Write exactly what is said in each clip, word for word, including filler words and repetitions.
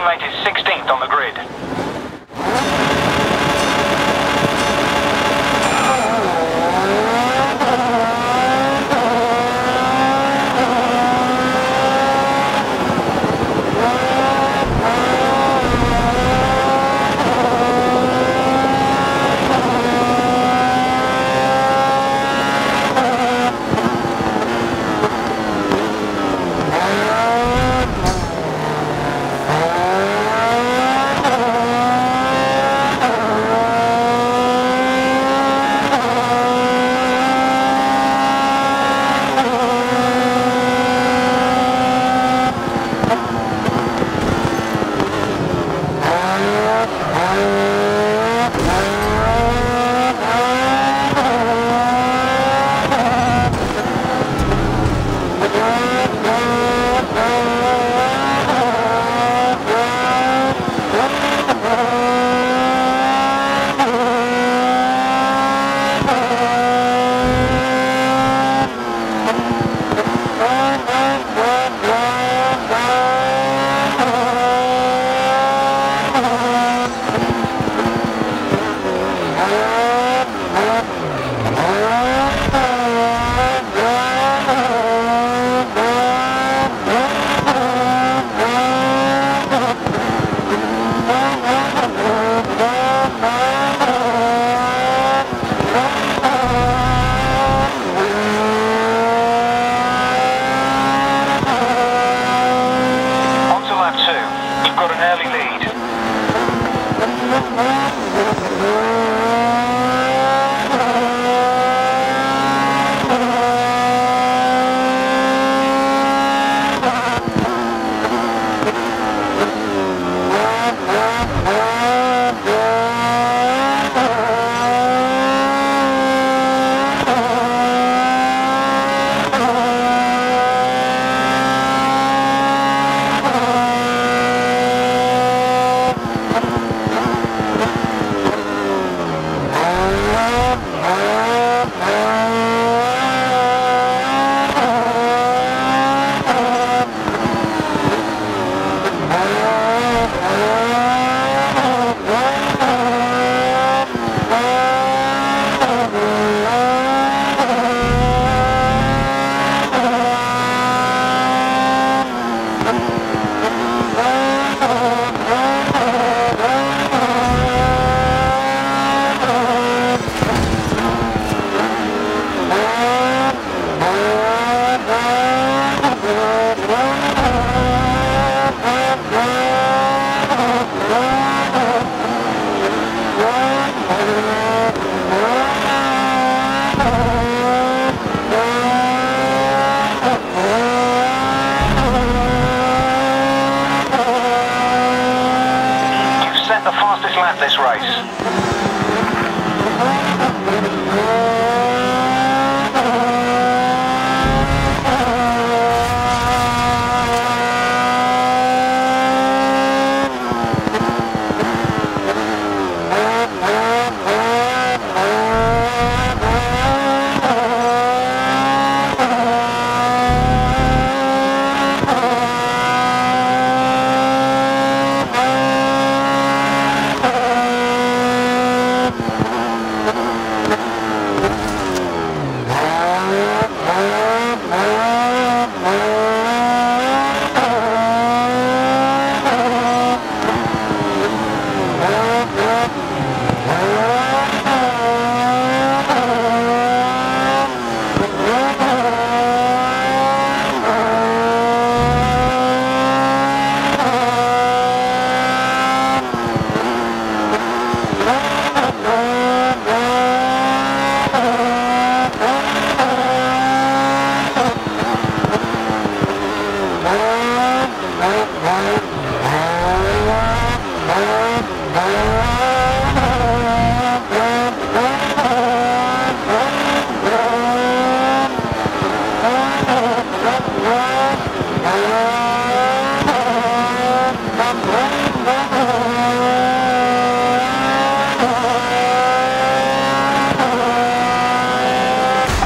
teammate is sixteenth on the grid.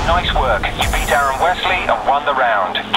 Nice work. You beat Aaron Wesley and won the round.